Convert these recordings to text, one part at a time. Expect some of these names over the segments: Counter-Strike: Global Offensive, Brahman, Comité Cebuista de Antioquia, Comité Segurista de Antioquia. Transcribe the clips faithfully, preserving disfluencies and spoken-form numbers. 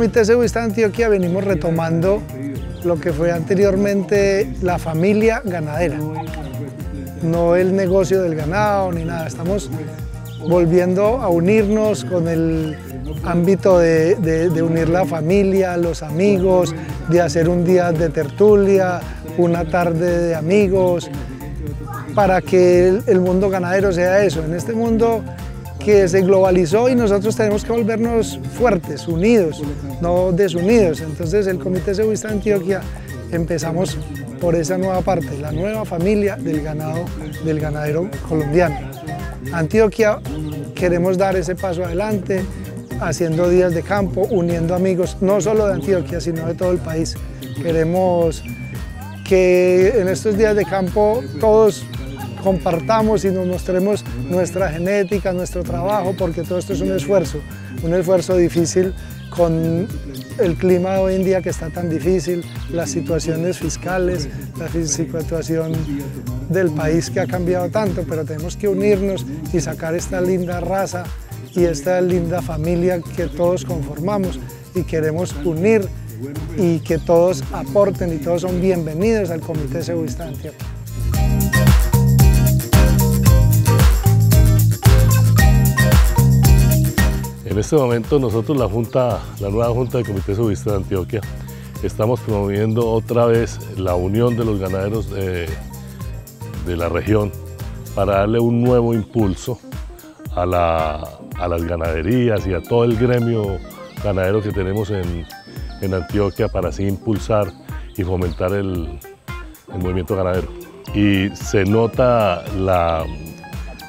Comité Cebuista de Antioquia venimos retomando lo que fue anteriormente la familia ganadera, no el negocio del ganado ni nada, estamos volviendo a unirnos con el ámbito de, de, de unir la familia, los amigos, de hacer un día de tertulia, una tarde de amigos, para que el, el mundo ganadero sea eso, en este mundo que se globalizó y nosotros tenemos que volvernos fuertes, unidos, no desunidos. Entonces el Comité Segurista de Antioquia empezamos por esa nueva parte, la nueva familia del ganado, del ganadero colombiano. Antioquia queremos dar ese paso adelante, haciendo días de campo, uniendo amigos, no solo de Antioquia, sino de todo el país. Queremos que en estos días de campo todos compartamos y nos mostremos nuestra genética, nuestro trabajo, porque todo esto es un esfuerzo, un esfuerzo difícil con el clima de hoy en día que está tan difícil, las situaciones fiscales, la situación del país que ha cambiado tanto, pero tenemos que unirnos y sacar esta linda raza y esta linda familia que todos conformamos y queremos unir y que todos aporten y todos son bienvenidos al Comité Segurista de Antioquia. En este momento nosotros, la, junta, la nueva Junta del Comité Segurista de Antioquia, estamos promoviendo otra vez la unión de los ganaderos de, de la región para darle un nuevo impulso a, la, a las ganaderías y a todo el gremio ganadero que tenemos en, en Antioquia, para así impulsar y fomentar el, el movimiento ganadero. Y se nota la,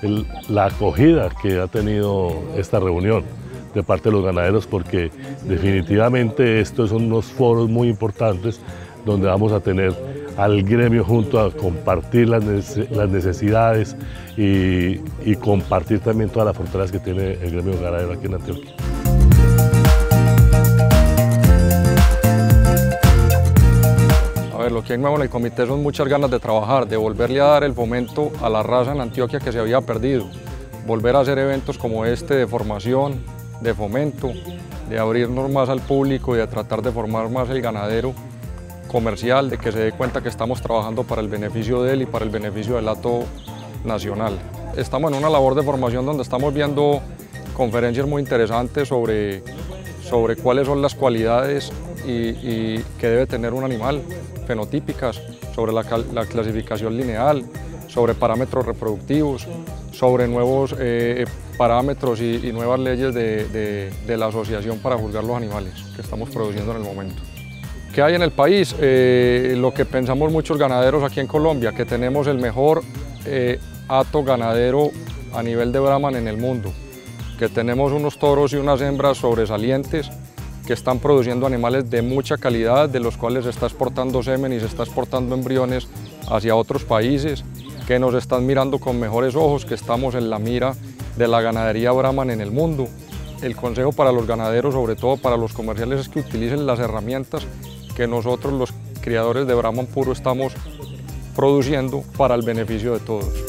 el, la acogida que ha tenido esta reunión de parte de los ganaderos, porque definitivamente estos son unos foros muy importantes donde vamos a tener al gremio junto a compartir las necesidades y, y compartir también todas las fortalezas que tiene el gremio ganadero aquí en Antioquia. A ver, lo que hay nuevo en el comité son muchas ganas de trabajar, de volverle a dar el fomento a la raza en Antioquia que se había perdido, volver a hacer eventos como este de formación, de fomento, de abrirnos más al público y de tratar de formar más el ganadero comercial, de que se dé cuenta que estamos trabajando para el beneficio de él y para el beneficio del hato nacional. Estamos en una labor de formación donde estamos viendo conferencias muy interesantes sobre, sobre cuáles son las cualidades y, y que debe tener un animal, fenotípicas, sobre la, la clasificación lineal, sobre parámetros reproductivos, sobre nuevos eh, parámetros y, y nuevas leyes de, de, de la asociación para juzgar los animales que estamos produciendo en el momento. ¿Qué hay en el país? Eh, lo que pensamos muchos ganaderos aquí en Colombia, que tenemos el mejor eh, hato ganadero a nivel de Brahman en el mundo, que tenemos unos toros y unas hembras sobresalientes que están produciendo animales de mucha calidad, de los cuales se está exportando semen y se está exportando embriones hacia otros países, que nos están mirando con mejores ojos, que estamos en la mira de la ganadería Brahman en el mundo. El consejo para los ganaderos, sobre todo para los comerciales, es que utilicen las herramientas que nosotros los criadores de Brahman puro estamos produciendo para el beneficio de todos.